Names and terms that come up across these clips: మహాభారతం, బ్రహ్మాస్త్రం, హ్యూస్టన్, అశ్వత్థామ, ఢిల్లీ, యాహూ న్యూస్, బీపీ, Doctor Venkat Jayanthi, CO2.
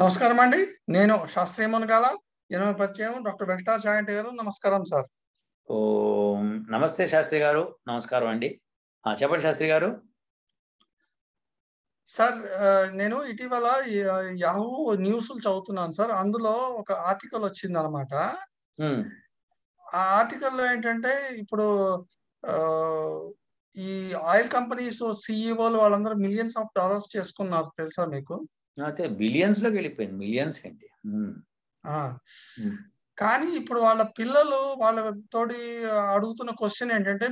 నమస్కారం అండి, నేను శాస్త్రీయ మునగాల ఎనమ పరిచయం డాక్టర్ వెంకట జయంతి గారు. నమస్కారం సార్. ఓం నమస్తే శాస్త్రి గారు. నమస్కారం అండి. చెప్పండి శాస్త్రి గారు. సార్, నేను ఇటీవల యాహూ న్యూస్ చదువుతున్నాను సార్. అందులో ఒక ఆర్టికల్ వచ్చింది అనమాట. ఆ ఆర్టికల్లో ఏంటంటే, ఇప్పుడు ఈ ఆయిల్ కంపెనీస్ సిఇఓలు వాళ్ళందరూ మిలియన్స్ ఆఫ్ డాలర్స్ చేసుకున్నారు, తెలుసా మీకు? అయితే బిలియన్స్ లోకి వెళ్ళిపోయింది, మిలియన్స్ ఏంటి. కానీ ఇప్పుడు వాళ్ళ పిల్లలు వాళ్ళతోటి అడుగుతున్న క్వశ్చన్ ఏంటంటే,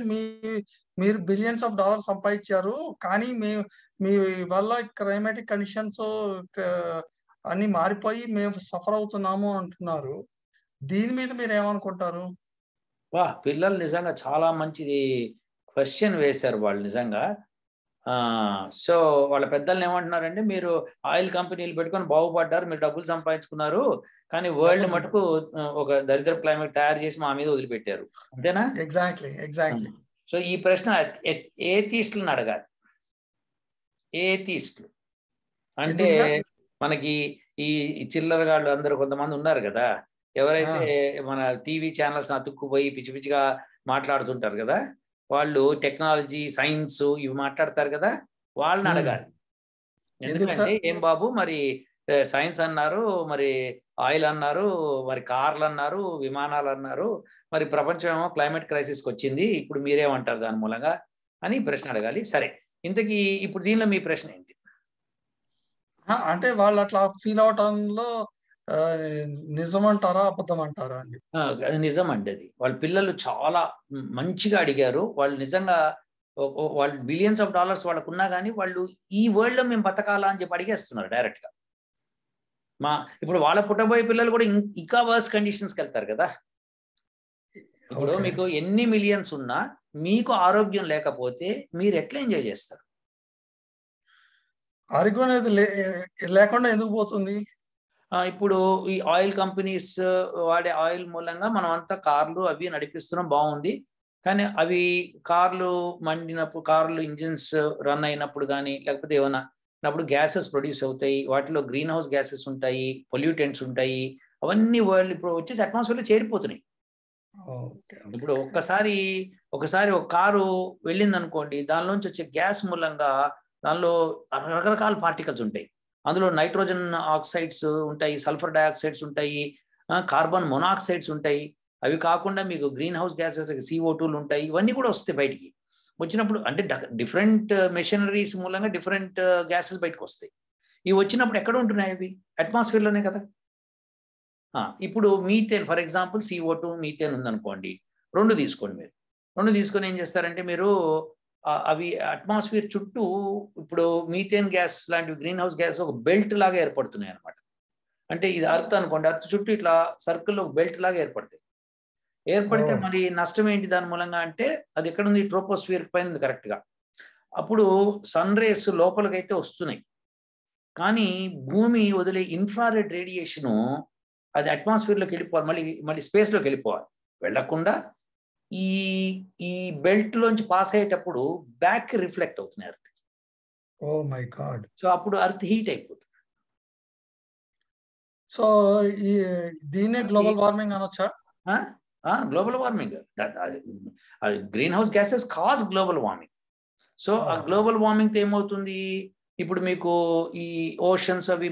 మీరు బిలియన్స్ ఆఫ్ డాలర్స్ సంపాదించారు, కానీ మీ వల్ల క్లైమాటిక్ కండిషన్స్ అన్ని మారిపోయి మేము సఫర్ అవుతున్నాము అంటున్నారు. దీని మీద మీరు ఏమనుకుంటారు? వా, పిల్లలు నిజంగా చాలా మంచిది క్వశ్చన్ వేశారు వాళ్ళు నిజంగా. సో వాళ్ళ పెద్దలు ఏమంటున్నారంటే, మీరు ఆయిల్ కంపెనీలు పెట్టుకొని బాగుపడ్డారు, మీరు డబ్బులు సంపాదించుకున్నారు, కానీ వరల్డ్ మటుకు ఒక దరిద్ర క్లైమేట్ తయారు చేసి మా మీద వదిలిపెట్టారు, అంతేనా? Exactly, exactly. సో ఈ ప్రశ్న ఏథీస్టులను అడగాలి. ఏథీస్టులు అంటే మనకి ఈ చిల్లరగాళ్ళు అందరూ కొంతమంది ఉన్నారు కదా, ఎవరైతే మన టీవీ ఛానల్స్ అతుక్కుపోయి పిచ్చి పిచ్చిగా మాట్లాడుతుంటారు కదా, వాళ్ళు టెక్నాలజీ, సైన్స్ ఇవి మాట్లాడతారు కదా, వాళ్ళని అడగాలి. ఎందుకంటే ఏం బాబు, మరి సైన్స్ అన్నారు, మరి ఆయిల్ అన్నారు, మరి కార్లు అన్నారు, విమానాలు అన్నారు, మరి ప్రపంచం ఏమో క్లైమేట్ క్రైసిస్కి వచ్చింది, ఇప్పుడు మీరేమంటారు దాని మూలంగా అని ప్రశ్న అడగాలి. సరే, ఇంతకీ ఇప్పుడు దీనిలో మీ ప్రశ్న ఏంటి? అంటే వాళ్ళు అట్లా ఫీల్ అవటంలో నిజం అంటారా అబద్ధం అంటారా అండి? నిజం అండి. అది వాళ్ళ పిల్లలు చాలా మంచిగా అడిగారు. వాళ్ళు నిజంగా వాళ్ళు బిలియన్స్ ఆఫ్ డాలర్స్ వాళ్ళకు ఉన్నా కానీ వాళ్ళు ఈ వరల్డ్ లో మేము బతకాలా అని చెప్పి అడిగేస్తున్నారు డైరెక్ట్ గా. మా ఇప్పుడు వాళ్ళ పుట్టబోయే పిల్లలు కూడా ఇంకా వర్స్ కండిషన్స్కి వెళ్తారు కదా. ఇప్పుడు మీకు ఎన్ని మిలియన్స్ ఉన్నా మీకు ఆరోగ్యం లేకపోతే మీరు ఎట్లా ఎంజాయ్ చేస్తారు? ఆరోగ్యం అనేది లేకుండా ఎందుకు పోతుంది? ఇప్పుడు ఈ ఆయిల్ కంపెనీస్ వాడే ఆయిల్ మూలంగా మనం అంతా కార్లు అవి నడిపిస్తున్నాం, బాగుంది, కానీ అవి కార్లు మండినప్పుడు, కార్లు ఇంజిన్స్ రన్ అయినప్పుడు కానీ లేకపోతే ఏమైనా అప్పుడు గ్యాసెస్ ప్రొడ్యూస్ అవుతాయి, వాటిలో గ్రీన్ హౌస్ గ్యాసెస్ ఉంటాయి, పొల్యూటెంట్స్ ఉంటాయి, అవన్నీ వరల్డ్ ఇప్పుడు వచ్చేసి అట్మాస్ఫియర్లో చేరిపోతున్నాయి. ఇప్పుడు ఒకసారి ఒక కారు వెళ్ళింది అనుకోండి, దానిలోంచి వచ్చే గ్యాస్ మూలంగా దానిలో రకరకాల పార్టికల్స్ ఉంటాయి, అందులో నైట్రోజన్ ఆక్సైడ్స్ ఉంటాయి, సల్ఫర్ డైఆక్సైడ్స్ ఉంటాయి, కార్బన్ మొనాక్సైడ్స్ ఉంటాయి, అవి కాకుండా మీకు గ్రీన్ హౌస్ గ్యాసెస్ CO2లు ఉంటాయి, ఇవన్నీ కూడా వస్తాయి బయటికి. వచ్చినప్పుడు అంటే డిఫరెంట్ మెషినరీస్ మూలంగా డిఫరెంట్ గ్యాసెస్ బయటకు వస్తాయి. ఇవి వచ్చినప్పుడు ఎక్కడ ఉంటున్నాయి? అవి అట్మాస్ఫియర్లోనే కదా. ఇప్పుడు methane for example, CO2 methane ఉందనుకోండి, రెండు తీసుకొని ఏం చేస్తారంటే మీరు అవి అట్మాస్ఫియర్ చుట్టూ ఇప్పుడు మీథేన్ గ్యాస్ లాంటివి గ్రీన్ హౌస్ గ్యాస్ ఒక బెల్ట్ లాగా ఏర్పడుతున్నాయి అనమాట. అంటే ఇది అర్త్ అనుకోండి, అర్త్ చుట్టూ ఇట్లా సర్కిల్లో ఒక బెల్ట్ లాగా ఏర్పడతాయి. ఏర్పడితే మరి నష్టం ఏంటి దాని మూలంగా అంటే, అది ఎక్కడ ఉంది? ట్రోపోస్ఫియర్ పైన ఉంది కరెక్ట్గా. అప్పుడు సన్ రేస్ లోపలికైతే వస్తున్నాయి, కానీ భూమి వదిలే ఇన్ఫ్రారెడ్ రేడియేషను అది అట్మాస్ఫియర్లోకి వెళ్ళిపోవాలి, మళ్ళీ స్పేస్లోకి వెళ్ళిపోవాలి. వెళ్లకుండా ఈ బెల్ట్ లోంచి పాస్ అయ్యేటప్పుడు బ్యాక్ రిఫ్లెక్ట్ అవుతుంది earth. Oh my God. So అప్పుడు అర్త్ హీట్ అయిపోతుంది. సో దీనే గ్లోబల్ వార్మింగ్ అనొచ్చా? Global warming, green house gases cause global warming. So ఆ గ్లోబల్ వార్మింగ్ తో ఏమవుతుంది? ఇప్పుడు మీకు ఈ ఓషన్స్ అవి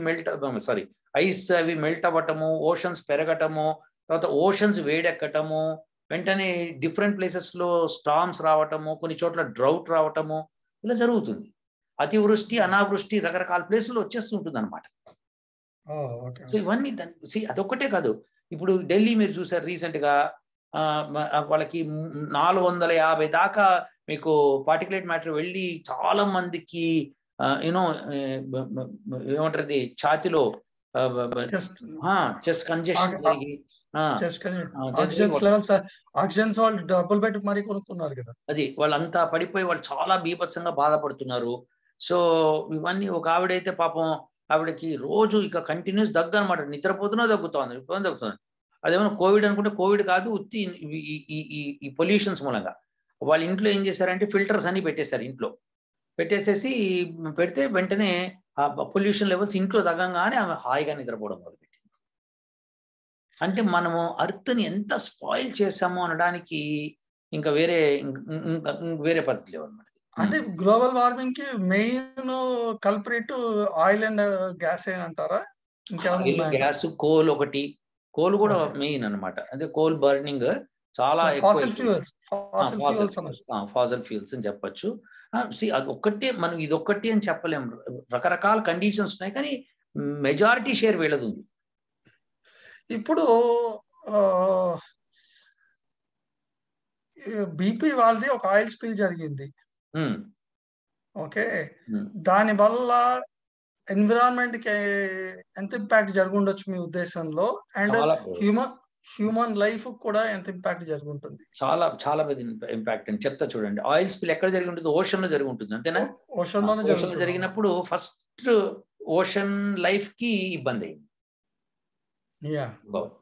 ఐస్ అవి మెల్ట్ అవ్వటము, ఓషన్స్ పెరగటము, తర్వాత ఓషన్స్ వేడెక్కటము, వెంటనే డిఫరెంట్ ప్లేసెస్లో స్టార్మ్స్ రావటము, కొన్ని చోట్ల డ్రౌట్ రావటము, ఇలా జరుగుతుంది. అతివృష్టి, అనావృష్టి రకరకాల ప్లేసుల్లో వచ్చేస్తుంటుంది అనమాట. సో ఇవన్నీ అదొక్కటే కాదు. ఇప్పుడు ఢిల్లీ మీరు చూసారు రీసెంట్గా, వాళ్ళకి 450 దాకా మీకు పార్టికులేట్ మ్యాటర్ వెళ్ళి చాలా మందికి ఏమంటారు ఛాతిలో చెస్ట్ కంజెషన్ జరిగి అది వాళ్ళంతా పడిపోయి వాళ్ళు చాలా బీభత్సంగా బాధపడుతున్నారు. సో ఇవన్నీ ఒక ఆవిడైతే పాపం ఆవిడకి రోజు ఇక కంటిన్యూస్ దగ్గు అనమాట, నిద్రపోతున్నా దగ్గుతుంది. అదేమన్నా కోవిడ్ అనుకుంటే కోవిడ్ కాదు, ఉత్తి ఈ పొల్యూషన్స్ మూలంగా. వాళ్ళ ఇంట్లో ఏం చేశారంటే ఫిల్టర్స్ అన్ని పెట్టేశారు, ఇంట్లో పెట్టేసేసి పెడితే వెంటనే పొల్యూషన్ లెవెల్స్ ఇంట్లో తగ్గంగానే ఆమె హాయిగా నిద్రపోవడం మొదలుపెట్టింది. అంటే మనము అర్త్ని ఎంత స్పాయిల్ చేసామో అనడానికి ఇంకా వేరే పద్ధతి లేవు అనమాట. అంటే గ్లోబల్ వార్మింగ్ కి main culprit oil and gas అంటారా? గ్యాస్, కోల్ ఒకటి, కోల్ కూడా మెయిన్ అనమాట. అంటే కోల్ బర్నింగ్ చాలా ఫాసిల్ ఫ్యూల్స్ అని చెప్పచ్చు. అది ఒక్కటే, మనం ఇది ఒక్కటి అని చెప్పలేము. రకరకాల కండిషన్స్ ఉన్నాయి, కానీ మెజారిటీ షేర్ వీళ్ళది ఉంది. ఇప్పుడు బీపీ వాళ్ళది ఒక ఆయిల్ స్పిల్ జరిగింది, ఓకే, దాని వల్ల ఎన్విరాన్మెంట్ కి ఎంత ఇంపాక్ట్ జరుగుండొచ్చు మీ ఉద్దేశంలో, అండ్ హ్యూమన్ లైఫ్ కూడా ఎంత ఇంపాక్ట్ జరుగుతుంది? చాలా చాలా పెద్ద ఇంపాక్ట్ అని చెప్తా చూడండి. ఆయిల్ స్పిల్ ఎక్కడ జరిగి ఉంటుంది? ఓషన్ లో జరిగి ఉంటుంది, అంతేనా? ఓషన్ లో జరిగినప్పుడు ఫస్ట్ ఓషన్ లైఫ్ కి ఇబ్బంది అయింది.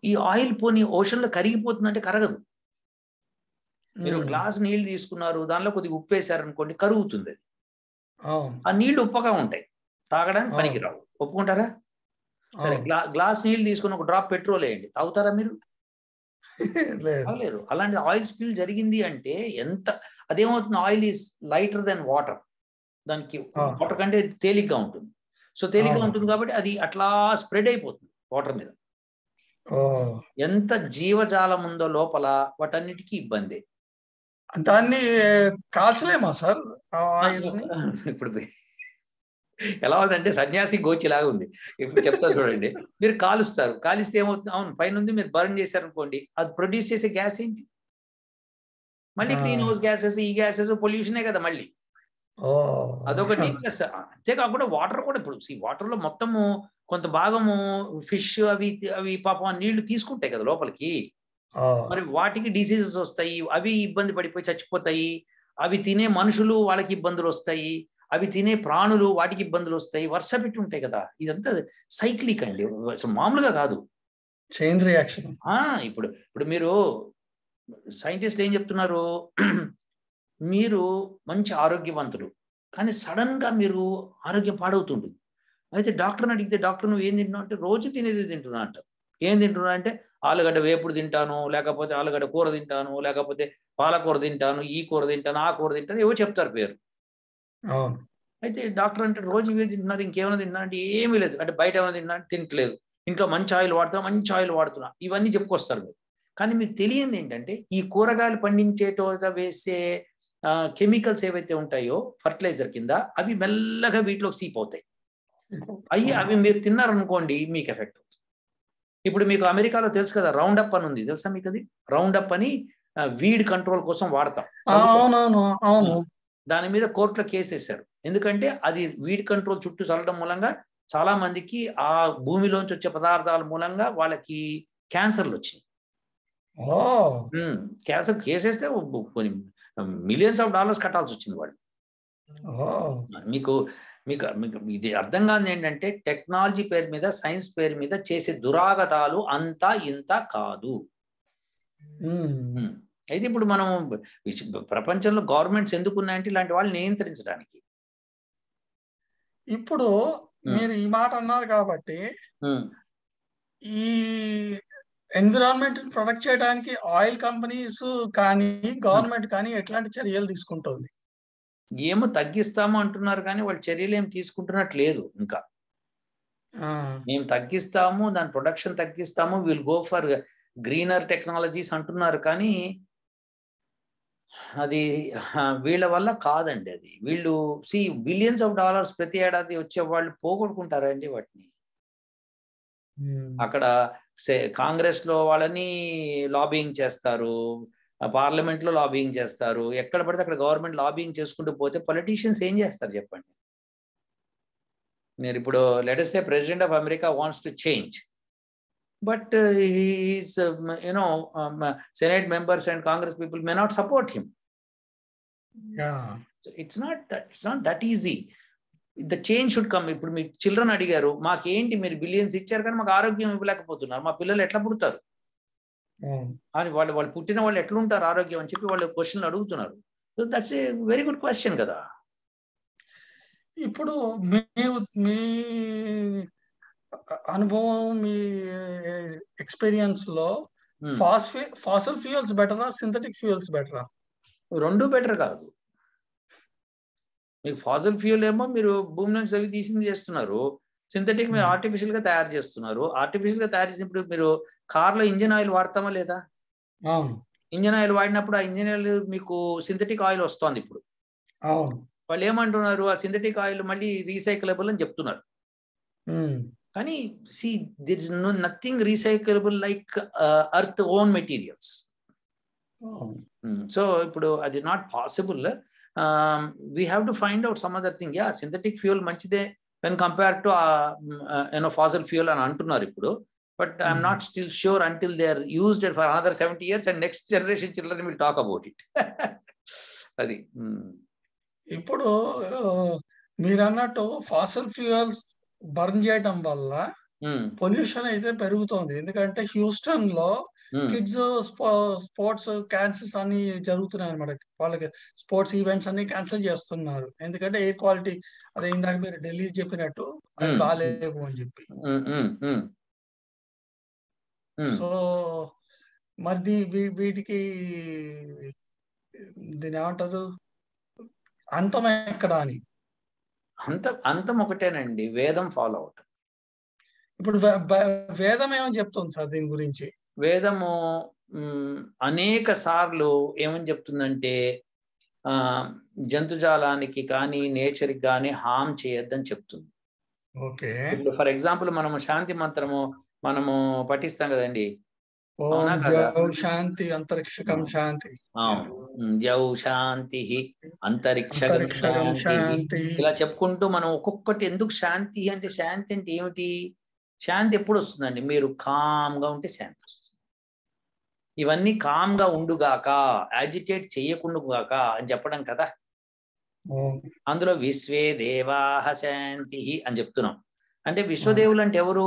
ఈ ఆయిల్ పోనీ ఓషన్ లో కరిగిపోతుందంటే కరగదు. మీరు గ్లాస్ నీళ్లు తీసుకున్నారు, దానిలో కొద్దిగా ఉప్పు వేసారు అనుకోండి, కరుగుతుంది. ఆ నీళ్లు ఉప్పగా ఉంటాయి, తాగడానికి పనికిరావు. ఒప్పుకుంటారా? సరే, గ్లాస్ నీళ్లు తీసుకుని ఒక డ్రాప్ పెట్రోల్ వేయండి, తాగుతారా మీరు? లేరు. అలాంటి ఆయిల్ స్పిల్ జరిగింది అంటే ఎంత అదేమవుతుంది, oil is lighter than water, దానికి వాటర్ కంటే తేలిగ్గా ఉంటుంది. సో తేలిగ్గా ఉంటుంది కాబట్టి అది అట్లా స్ప్రెడ్ అయిపోతుంది వాటర్ మీద. ఎంత జీవజాలం ఉందో లోపల, వాటన్నిటికీ ఇబ్బంది. దాన్ని కాల్చలేమా సార్? ఇప్పుడు ఎలా ఉందంటే సన్యాసి గోచిలాగా ఉంది. ఇప్పుడు చెప్తా చూడండి, మీరు కాలుస్తారు, కాలిస్తే ఏమవుతుంది? అవును, పైన మీరు బర్న్ చేశారు అనుకోండి, అది ప్రొడ్యూస్ చేసే గ్యాస్ ఏంటి? మళ్ళీ గ్రీన్ హౌస్ గ్యాసెస్, ఈ గ్యాసెస్ పొల్యూషనే కదా మళ్ళీ. అదొకటి. అంతేకాకుండా వాటర్ కూడా, ఇప్పుడు ఈ వాటర్ లో మొత్తము కొంత భాగము ఫిష్ అవి అవి పాపం నీళ్లు తీసుకుంటాయి కదా లోపలికి, మరి వాటికి డిసీజెస్ వస్తాయి, అవి ఇబ్బంది పడిపోయి చచ్చిపోతాయి. అవి తినే మనుషులు, వాళ్ళకి ఇబ్బందులు వస్తాయి. అవి తినే ప్రాణులు, వాటికి ఇబ్బందులు వస్తాయి. వరుస పెట్టి ఉంటాయి కదా. ఇదంతా సైక్లిక్ అండి, మామూలుగా కాదు, చైన్ రియాక్షన్. ఇప్పుడు మీరు సైంటిస్టులు ఏం చెప్తున్నారు, మీరు మంచి ఆరోగ్యవంతులు, కానీ సడన్ గా మీరు ఆరోగ్యం పాడవుతుంటుంది. అయితే డాక్టర్ని అడిగితే, డాక్టర్ నువ్వు ఏం తింటున్నావు అంటే, రోజు తినేది తింటున్నా అంట. ఏం తింటున్నా అంటే, ఆలుగడ్డ వేపుడు తింటాను, లేకపోతే ఆలుగడ్డ కూర తింటాను, లేకపోతే పాలకూర తింటాను, ఈ కూర తింటాను, ఆ కూర తింటాను, ఏవో చెప్తారు పేరు. అయితే డాక్టర్ అంటే రోజు ఇవే తింటున్నారు, ఇంకేమైనా తింటున్నా అంటే ఏమీ లేదు. అంటే బయట ఏమైనా తింటున్నా అంటే తింటలేదు, ఇంట్లో మంచి ఆయిల్ వాడుతున్నా, మంచి ఆయిల్ వాడుతున్నా, ఇవన్నీ చెప్పుకొస్తారు మీరు. కానీ మీకు తెలియంది ఏంటంటే, ఈ కూరగాయలు పండించేటోగా వేసే కెమికల్స్ ఏవైతే ఉంటాయో ఫర్టిలైజర్ కింద, అవి మెల్లగా వీటిలోకి సీప్ అవుతాయి. అవి మీరు తిన్నారనుకోండి, మీకు ఎఫెక్ట్ అవుతుంది. ఇప్పుడు మీకు అమెరికాలో తెలుసు కదా, రౌండ్ అప్ అని ఉంది, తెలుసా మీకు? అది రౌండ్ అప్ అని వీడ్ కంట్రోల్ కోసం వాడతాం. దాని మీద కోర్టులో కేసు వేశారు, ఎందుకంటే అది వీడ్ కంట్రోల్ చుట్టూ చల్లడం మూలంగా చాలా మందికి ఆ భూమిలోంచి వచ్చే పదార్థాల మూలంగా వాళ్ళకి క్యాన్సర్లు వచ్చింది. క్యాన్సర్ కేసేస్తే కొన్ని మిలియన్స్ ఆఫ్ డాలర్స్ కట్టాల్సి వచ్చింది వాళ్ళు. మీకు మీకు మీకు ఇది అర్థం కాదు ఏంటంటే, టెక్నాలజీ పేరు మీద, సైన్స్ పేరు మీద చేసే దురాగతాలు అంతా ఇంత కాదు. అయితే ఇప్పుడు మనం ప్రపంచంలో గవర్నమెంట్స్ ఎందుకున్నాయంటే ఇలాంటి వాళ్ళు నియంత్రించడానికి. ఇప్పుడు మీరు ఈ మాట అన్నారు కాబట్టి, ఈ ఎన్విరాన్మెంట్ ప్రొటెక్ట్ చేయడానికి ఆయిల్ కంపెనీస్ కానీ గవర్నమెంట్ కానీ ఎట్లాంటి చర్యలు తీసుకుంటుంది? ఏమో తగ్గిస్తాము అంటున్నారు, కానీ వాళ్ళు చర్యలు ఏమి తీసుకుంటున్నట్లేదు. ఇంకా మేము తగ్గిస్తాము, దాని ప్రొడక్షన్ తగ్గిస్తాము, will go for greener technologies అంటున్నారు, కానీ అది వీళ్ళ వల్ల కాదండి. అది వీళ్ళు బిలియన్స్ ఆఫ్ డాలర్స్ ప్రతి ఏడాది వచ్చే వాళ్ళు పోగొట్టుకుంటారండి వాటిని. అక్కడ కాంగ్రెస్ లో వాళ్ళని లాబింగ్ చేస్తారు, పార్లమెంట్ లో లాబింగ్ చేస్తారు, ఎక్కడ పడితే అక్కడ గవర్నమెంట్ లాబింగ్ చేసుకుంటూ పోతే పొలిటీషియన్స్ ఏం చేస్తారు చెప్పండి? నేను ఇప్పుడు latest president of America wants to change, but he's you know senate members and Congress people may not support him. It's not that easy. The change should come. ఇప్పుడు మీ చిల్డ్రన్ అడిగారు, మాకేంటి మీరు బిలియన్స్ ఇచ్చారు కానీ మాకు ఆరోగ్యం ఇవ్వలేకపోతున్నారు, మా పిల్లలు ఎట్లా పుడతారు అని, వాళ్ళు పుట్టిన వాళ్ళు ఎట్లుంటారు ఆరోగ్యం అని చెప్పి వాళ్ళు క్వశ్చన్లు అడుగుతున్నారు. That's a very good question కదా. ఇప్పుడు మీ అనుభవం మీ ఎక్స్‌పీరియన్స్ లో ఫాసిల్ ఫ్యూయల్స్ బెటరా సింథటిక్ ఫ్యూయల్స్ బెటరా? రెండు బెటర్ కాదు. మీకు ఫాసిల్ ఫ్యూయల్ ఏమో మీరు భూమి నుంచి అవి తీసింది చేస్తున్నారు, సింథటిక్ మీరు ఆర్టిఫిషియల్ గా తయారు చేస్తున్నారు. ఆర్టిఫిషియల్ గా తయారు చేసినప్పుడు మీరు కార్లో ఇంజిన్ ఆయిల్ వాడతామా లేదా? అవును, ఇంజిన్ ఆయిల్ వాడినప్పుడు ఆ ఇంజిన్ ఆయిల్ మీకు సింథటిక్ ఆయిల్ వస్తుంది. ఇప్పుడు అవును, వాళ్ళు ఏమంటున్నారు ఆ సింథటిక్ ఆయిల్ మళ్ళీ రీసైకిలబుల్ అని చెప్తున్నారు. కానీ see there is nothing recyclable like earth own materials. So ఇప్పుడు అది not possible. We have to find out some other thing. Yeah, synthetic fuel మంచిదే when compare to fossil fuel అని అంటున్నారు ఇప్పుడు. But I'm not still sure until they are used for another 70 years and next generation children will talk about it. అది ఇప్పుడు మీరు అన్నట్టు fossil fuels burn చేయడం వల్ల పొల్యూషన్ అయితే పెరుగుతోంది. ఎందుకంటే హ్యూస్టన్ లో కిడ్స్ స్పోర్ట్స్ క్యాన్సిల్స్ అన్ని జరుగుతున్నాయి అనమాట. వాళ్ళకి స్పోర్ట్స్ ఈవెంట్స్ అన్ని క్యాన్సిల్ చేస్తున్నారు. ఎందుకంటే ఎయిర్ క్వాలిటీ అదే ఇందాక మీరు ఢిల్లీ చెప్పినట్టు అది బాగాలేవు అని చెప్పి. సో మరి వీటికి దీని ఏమంటారు, అంతం ఎక్కడ అని? అంతం ఒకటేనండి, వేదం ఫాలో అవటం. ఇప్పుడు వేదం ఏమని చెప్తుంది సార్ దీని గురించి? వేదము అనేక సార్లు ఏమని చెప్తుందంటే జంతుజాలానికి కానీ నేచర్కి కానీ హామ్ చేయొద్దని చెప్తుంది. ఓకే, ఇప్పుడు ఫర్ ఎగ్జాంపుల్ మనము శాంతి మంత్రము మనము పఠిస్తాం కదండి, శాంతి అంతరిక్షకం శాంతి, జౌ శాంతి అంతరిక్షకం శాంతి, ఇలా చెప్పుకుంటూ మనం ఒక్కొక్కటి. ఎందుకు శాంతి అంటే, శాంతి అంటే ఏమిటి? శాంతి ఎప్పుడు వస్తుందండి? మీరు కామ్గా ఉంటే శాంతి వస్తుంది. ఇవన్నీ కామ్గా ఉండుగాక, యాజిటేట్ చేయకుండాగాక అని చెప్పడం కదా. అందులో విశ్వే దేవాహ శాంతి అని చెప్తున్నాం. అంటే విశ్వదేవులు అంటే ఎవరు?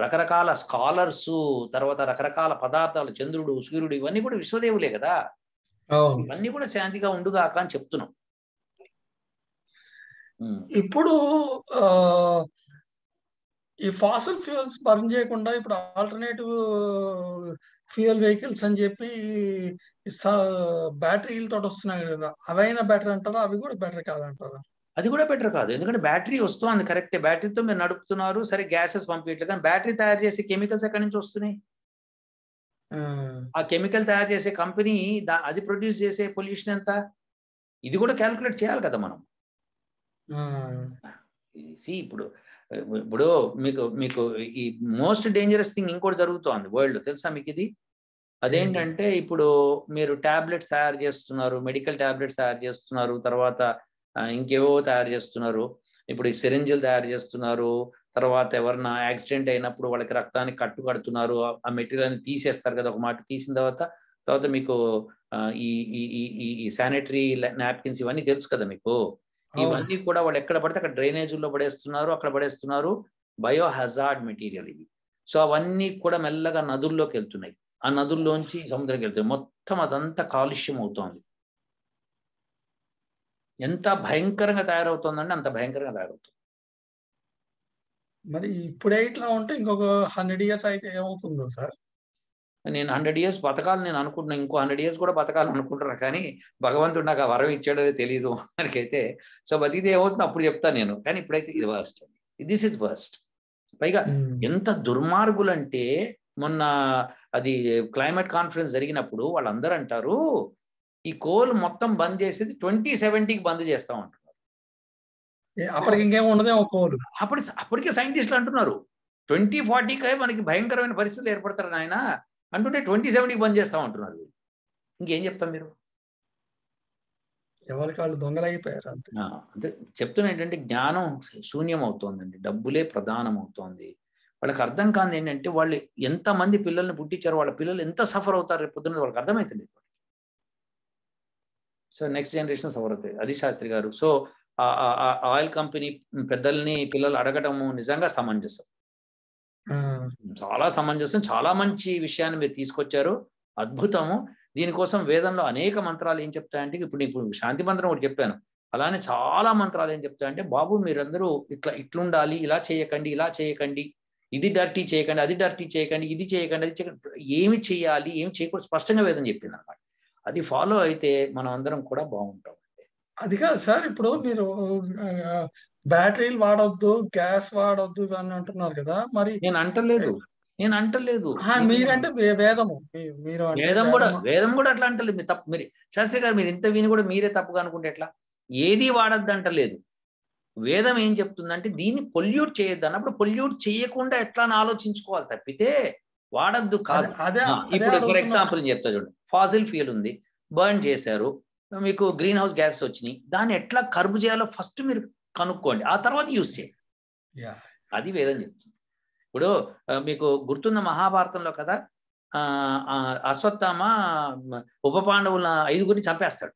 రకరకాల స్కాలర్స్, తర్వాత రకరకాల పదార్థాలు, చంద్రుడు, సూర్యుడు, ఇవన్నీ కూడా విశ్వదేవులే కదా. ఇవన్నీ కూడా శాంతిగా ఉండుగాక అని చెప్తున్నాం. ఇప్పుడు ఈ ఫాసిల్ ఫ్యూయల్స్ బర్న్ చేయకుండా ఇప్పుడు ఆల్టర్నేటివ్ ఫ్యూయల్ వెహికల్స్ అని చెప్పి బ్యాటరీలతో వస్తున్నాయి కదా, అవైనా బెటర్ అంటారా? అవి కూడా బెటర్ కాదంటారా? అది కూడా బెటర్ కాదు. ఎందుకంటే బ్యాటరీ వస్తుంది, కరెక్టే, బ్యాటరీతో మీరు నడుపుతున్నారు, సరే గ్యాసెస్ పంపించట్లేదు. కానీ బ్యాటరీ తయారు చేసే కెమికల్స్ ఎక్కడి నుంచి వస్తున్నాయి? ఆ కెమికల్ తయారు చేసే కంపెనీ అది ప్రొడ్యూస్ చేసే పొల్యూషన్ ఎంత? ఇది కూడా క్యాల్కులేట్ చేయాలి కదా మనం. ఇప్పుడు మీకు మీకు ఈ మోస్ట్ డేంజరస్ థింగ్ ఇంకోటి జరుగుతోంది వరల్డ్, తెలుసా మీకు ఇది? అదేంటంటే ఇప్పుడు మీరు టాబ్లెట్స్ తయారు చేస్తున్నారు, మెడికల్ టాబ్లెట్స్ తయారు చేస్తున్నారు, తర్వాత ఇంకేవో తయారు చేస్తున్నారు. ఇప్పుడు ఈ సిరంజీలు తయారు చేస్తున్నారు, తర్వాత ఎవరన్నా యాక్సిడెంట్ అయినప్పుడు వాళ్ళకి రక్తానికి కట్టు కడుతున్నారు, ఆ మెటీరియల్ని తీసేస్తారు కదా. ఒక మాట తీసిన తర్వాత మీకు ఈ ఈ శానిటరీ నాప్కిన్స్ ఇవన్నీ తెలుసు కదా మీకు. ఇవన్నీ కూడా వాళ్ళు ఎక్కడ పడితే అక్కడ డ్రైనేజీల్లో పడేస్తున్నారు, అక్కడ పడేస్తున్నారు. బయోహజార్డ్ మెటీరియల్ ఇవి. సో అవన్నీ కూడా మెల్లగా నదుల్లోకి వెళ్తున్నాయి, ఆ నదుల్లోంచి సముద్రంకి వెళ్తున్నాయి. మొత్తం అదంతా కాలుష్యం అవుతోంది. ఎంత భయంకరంగా తయారవుతుందంటే అంత భయంకరంగా తయారవుతుంది. మరి ఇప్పుడే ఇట్లా ఉంటే ఇంకొక 100 years అయితే ఏమవుతుందో సార్? నేను 100 years బతకాలని నేను అనుకుంటున్నాను, ఇంకో 100 years కూడా బతకాలని అనుకుంటున్నా. కానీ భగవంతుడు నాకు ఆ వరం ఇచ్చాడో తెలీదు మనకైతే. సో బతికితే ఏమవుతుందో అప్పుడు చెప్తాను నేను. కానీ ఇప్పుడైతే ఇది వర్స్ట్, దిస్ ఇస్ వర్స్ట్. పైగా ఎంత దుర్మార్గులంటే, మొన్న అది క్లైమేట్ కాన్ఫరెన్స్ జరిగినప్పుడు వాళ్ళందరూ అంటారు ఈ కోల్ మొత్తం బంద్ చేసేది 2070కి బంద్ చేస్తాం అంటున్నారు. అప్పటికే సైంటిస్టులు అంటున్నారు 2040కి మనకి భయంకరమైన పరిస్థితులు ఏర్పడతారని ఆయన అంటుంటే 2070కి బంద్ చేస్తాం అంటున్నారు. ఇంకేం చెప్తాం మీరు? ఎవరికి వాళ్ళు దొంగలైపోయారు అంతే. చెప్తున్నా ఏంటంటే జ్ఞానం శూన్యం అవుతోందండి, డబ్బులే ప్రధానం అవుతోంది. వాళ్ళకి అర్థం కాదు ఏంటంటే వాళ్ళు ఎంతమంది పిల్లల్ని పుట్టించారు, వాళ్ళ పిల్లలు ఎంత సఫర్ అవుతారు రేపు పొద్దున్న వాళ్ళకి అర్థమవుతుంది. సో నెక్స్ట్ జనరేషన్ సఫర్ అవుతాయి. అది శాస్త్రి గారు. సో ఆయిల్ కంపెనీ పెద్దల్ని పిల్లలు అడగటము నిజంగా సమంజసం, చాలా సమంజసం. చాలా మంచి విషయాన్ని మీరు తీసుకొచ్చారు, అద్భుతము. దీనికోసం వేదంలో అనేక మంత్రాలు ఏం చెప్తాయంటే, ఇప్పుడు నీకు శాంతి మంత్రం ఒకటి చెప్పాను, అలానే చాలా మంత్రాలు ఏం చెప్తారంటే, బాబు మీరందరూ ఇట్లా ఇట్లుండాలి, ఇలా చేయకండి, ఇలా చేయకండి, ఇది డర్టీ చేయకండి, అది డర్టీ చేయకండి, ఇది చేయకండి, అది చేయకండి, ఏమి చేయాలి ఏమి చేయకూడదు స్పష్టంగా వేదం చెప్పింది అనమాట. అది ఫాలో అయితే మనం అందరం కూడా బాగుంటాం. అది కాదు సార్, ఇప్పుడు మీరు బ్యాటరీలు వాడొద్దు, గ్యాస్ వాడొద్దు ఇవన్నీ అంటున్నారు కదా, మరి నేను అంటలేదు, నేను అంటలేదు, మీరంటే వేదము, వేదం కూడా, వేదం కూడా అట్లా అంటలేదు. మీరు తప్పు, మీరు శాస్త్రి గారు మీరు ఇంత విని కూడా మీరే తప్పుగా అనుకుంటే ఎట్లా? ఏది వాడద్దు అంటలేదు, వేదం ఏం చెప్తుందంటే దీన్ని పొల్యూట్ చేయొద్దు అన్నప్పుడు పొల్యూట్ చేయకుండా ఎట్లా అని ఆలోచించుకోవాలి తప్పితే వాడద్దు కాదు. ఇప్పుడు ఫర్ ఎగ్జాంపుల్ చెప్తా చూడండి, ఫాసిల్ ఫ్యూయల్ ఉంది, బర్న్ చేశారు, మీకు గ్రీన్ హౌస్ గ్యాస్ వచ్చినాయి, దాన్ని ఎట్లా కర్బు చేయాలో ఫస్ట్ మీరు కనుక్కోండి, ఆ తర్వాత యూజ్ చేయండి, అది వేదం చెప్తుంది. ఇప్పుడు మీకు గుర్తున్న మహాభారతంలో కదా, అశ్వత్థామ ఉప పాండవుల 5 చంపేస్తాడు,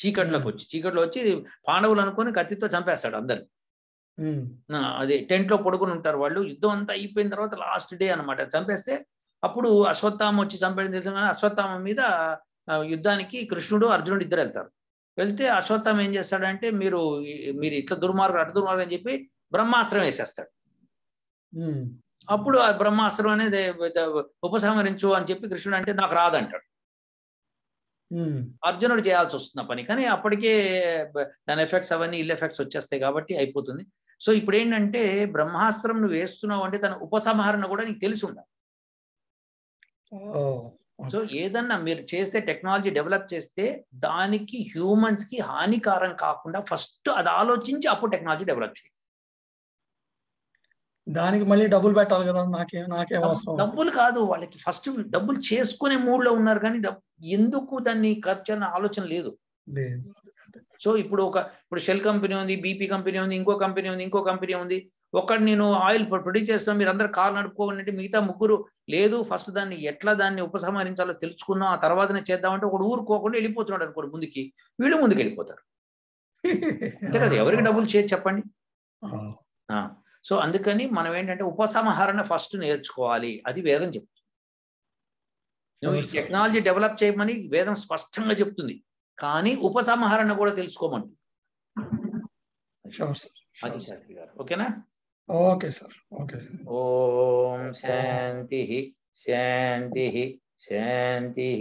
చీకట్లోకి వచ్చి చీకట్లో వచ్చి పాండవులు అనుకుని కత్తితో చంపేస్తాడు అందరు, అదే టెంట్ లో పడుకుని ఉంటారు వాళ్ళు, యుద్ధం అంతా అయిపోయిన తర్వాత లాస్ట్ డే అనమాట చంపేస్తే, అప్పుడు అశ్వత్థామ వచ్చి చంపేయడం తెలుసు. అశ్వత్థామ మీద యుద్ధానికి కృష్ణుడు అర్జునుడు ఇద్దరు వెళ్తారు. వెళ్తే అశ్వత్థామ ఏం చేస్తాడంటే, మీరు ఇట్లా దుర్మార్గం అటు దుర్మార్గం అని చెప్పి బ్రహ్మాస్త్రం వేసేస్తాడు. అప్పుడు ఆ బ్రహ్మాస్త్రం అనేది ఉపసంహరించు అని చెప్పి కృష్ణుడు అంటే నాకు రాదంటాడు, అర్జునుడు చేయాల్సి వస్తున్న పని, కానీ అప్పటికే దాని ఎఫెక్ట్స్ అవన్నీ ఇల్ ఎఫెక్ట్స్ వచ్చేస్తాయి కాబట్టి అయిపోతుంది. సో ఇప్పుడు ఏంటంటే బ్రహ్మాస్త్రం నువ్వు వేస్తున్నావు అంటే దాని ఉపసంహరణ కూడా నీకు తెలిసి ఉండాలి. సో ఏదన్నా మీరు చేస్తే టెక్నాలజీ డెవలప్ చేస్తే దానికి హ్యూమన్స్ కి హానికారం కాకుండా ఫస్ట్ అది ఆలోచించి అప్పుడు టెక్నాలజీ డెవలప్ చేయాలి. దానికి మళ్ళీ డబ్బులు పెట్టాలి కదా, నాకేం అవసరం, డబ్బులు కాదు వాళ్ళకి, ఫస్ట్ డబ్బులు చేసుకునే మూడ్లో ఉన్నారు కానీ ఎందుకు దాన్ని ఖర్చు అనే ఆలోచన లేదు. సో ఇప్పుడు ఇప్పుడు షెల్ కంపెనీ ఉంది, బీపీ కంపెనీ ఉంది, ఇంకో కంపెనీ ఉంది, ఇంకో కంపెనీ ఉంది, ఒక్కడు నేను ఆయిల్ ప్రొడ్యూస్ చేస్తున్నాను మీరు అందరు కారు నడుపుకోవాలంటే మిగతా ముగ్గురు లేదు ఫస్ట్ దాన్ని ఎట్లా దాన్ని ఉపసంహరించాలో తెలుసుకున్నాం ఆ తర్వాతనే చేద్దామంటే ఒకడు ఊరుకోకుండా వెళ్ళిపోతున్నాడు అనుకోడు ముందుకి, వీళ్ళు ముందుకు వెళ్ళిపోతారు అంతే కదా, ఎవరికి డబ్బులు చేసి చెప్పండి. సో అందుకని మనం ఏంటంటే ఉపసంహరణ ఫస్ట్ నేర్చుకోవాలి, అది వేదం చెప్తుంది. నువ్వు ఈ టెక్నాలజీ డెవలప్ చేయమని వేదం స్పష్టంగా చెప్తుంది, కానీ ఉపసంహరణ కూడా తెలుసుకోమంటుంది. అది శాస్త్రి గారు, ఓకేనా? Okay sir, okay sir. ఓం శాంతి శాంతి శాంతి.